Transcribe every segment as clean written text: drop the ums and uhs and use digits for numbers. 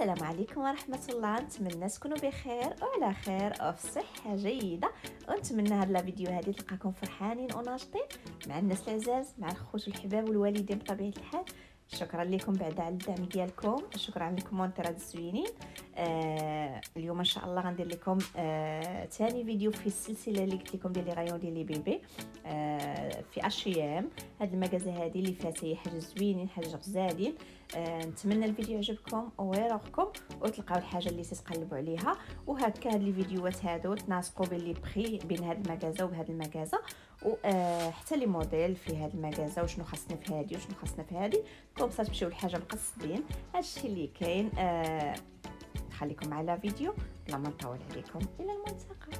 السلام عليكم ورحمه الله. نتمنى تكونوا بخير وعلى خير وفي صحه جيده، ونتمنى هاد لا فيديو هادي تلقاكم فرحانين وناشطين مع الناس العزاز، مع الخوت والحباب والوالدين بطبيعه الحال. شكرا لكم بعدا على الدعم ديالكم، شكرا على الكومونتيرات الزوينين. اليوم ان شاء الله غندير لكم ثاني فيديو في السلسله اللي قلت لكم ديال لي غايون ديال لي بيبي في اشيام. هاد المغازه هادي اللي فيها تاهي حاجه زوينين، حاجه غزالين. نتمنى الفيديو يعجبكم ويراوغكم وتلقاو الحاجه اللي تتقلبوا عليها. وهكا هاد لي فيديوهات هادو تناسقوا بين لي بري بين هاد المغازه وهاد المغازه، وحتى لي موديل في هاد المغازه، وشنو خاصنا في هادي وشنو خاصنا في هادي. طوبصات تمشيو لحاجه مقصدين. هادشي اللي كاين. خليكم على فيديو بلا ما نطول عليكم. الى الملتقى.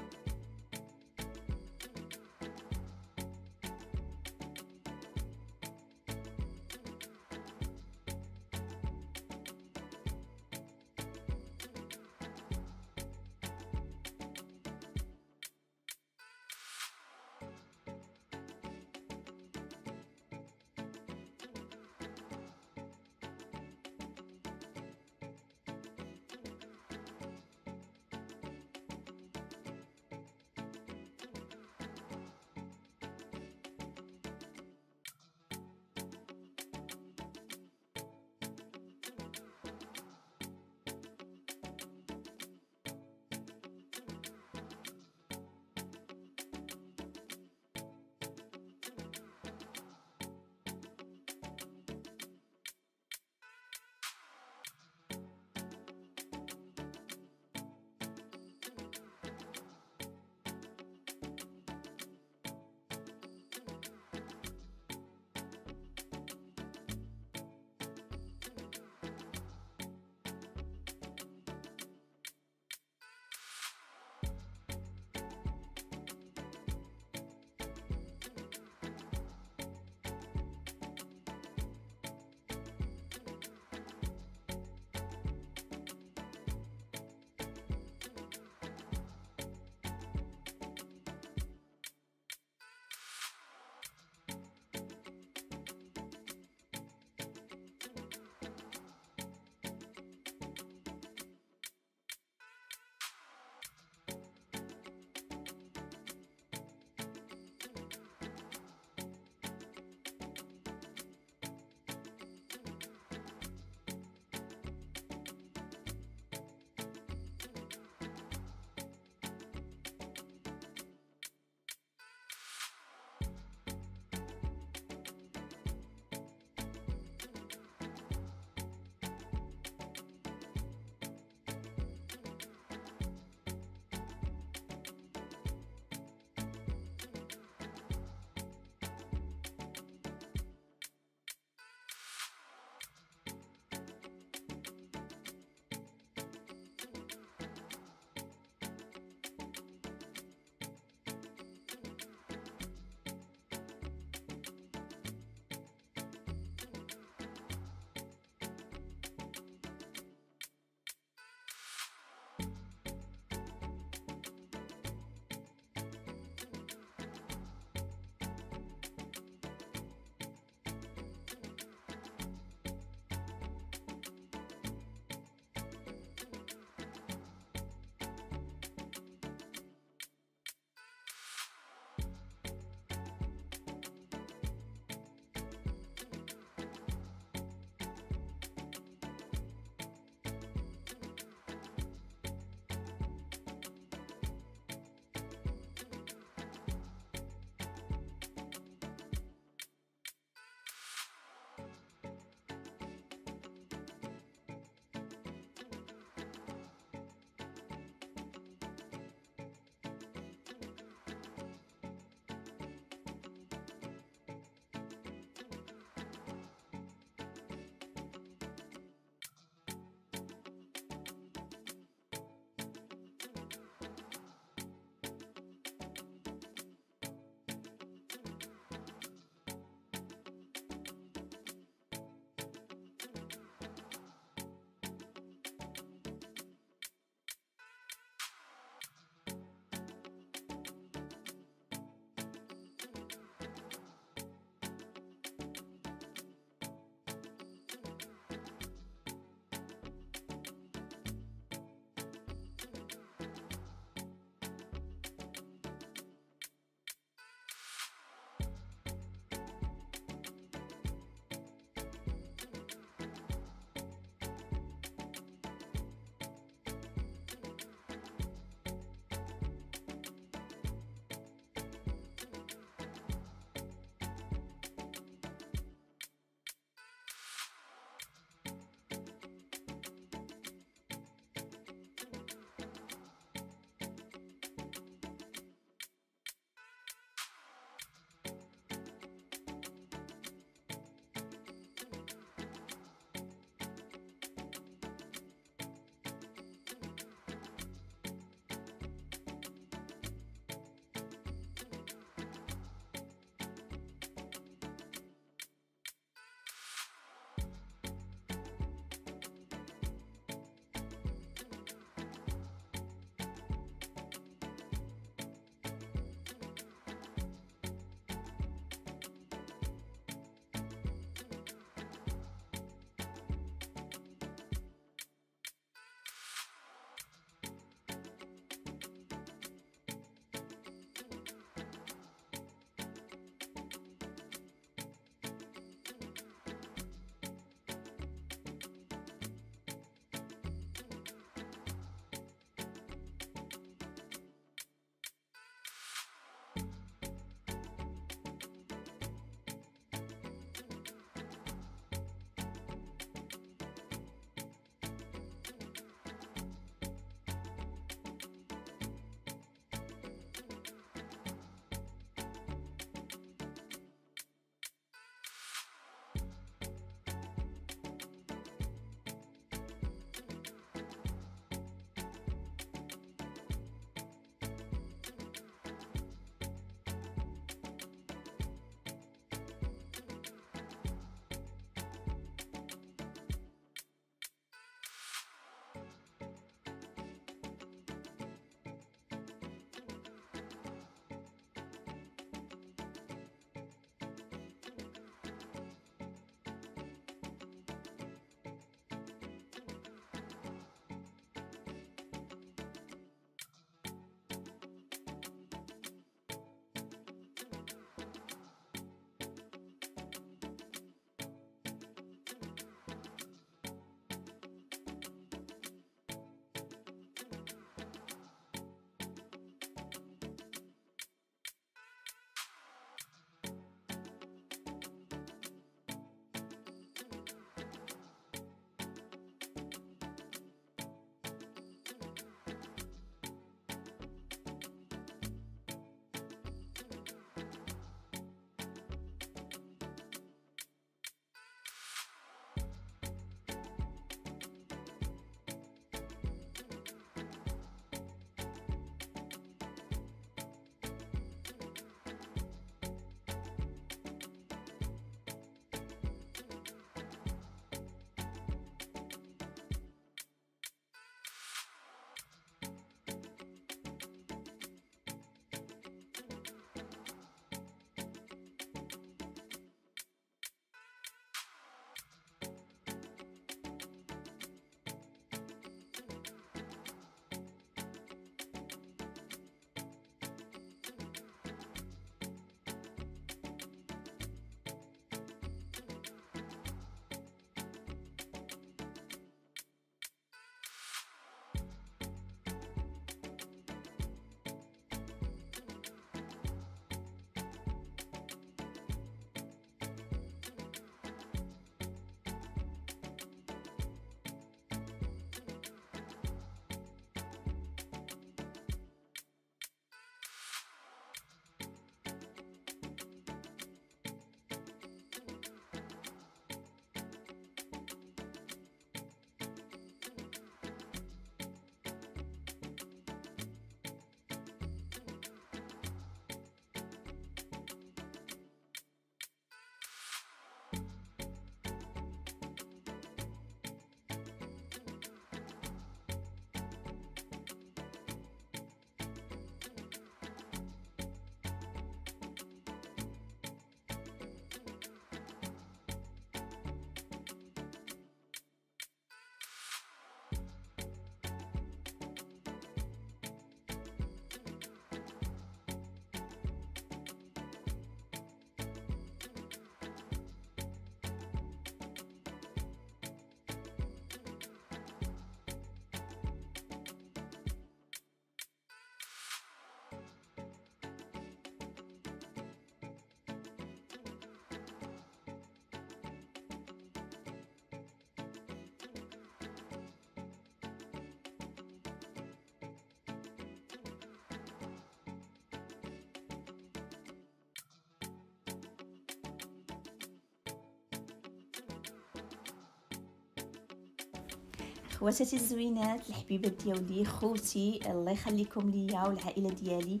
خواتاتي الزوينات، الحبيبات ديالي، خوتي، الله يخليكم ليا والعائله ديالي،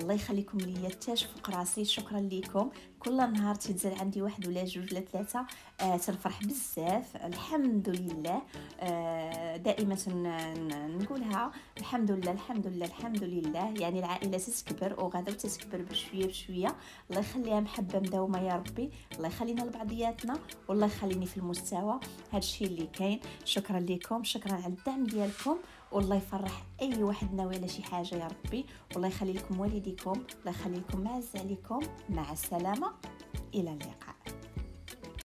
الله يخليكم ليا حتى فوق راسي. شكرا لكم. كل نهار تيتزال عندي واحد ولا جوج ولا ثلاثه، تنفرح بزاف. الحمد لله، دائما نقولها الحمد لله الحمد لله الحمد لله. يعني العائله تتكبر وغدا وتتكبر بشويه بشويه. الله يخليها محبه مداومه يا ربي، الله يخلينا لبعضياتنا والله يخليني في المستوى. هذا الشيء اللي كاين. شكرا لكم، شكرا على الدعم ديالكم، والله يفرح اي واحد ناوي على شي حاجه يا ربي. والله يخلي لكم والديكم، الله يخلي لكم، معز عليكم، مع السلامه، الى اللقاء.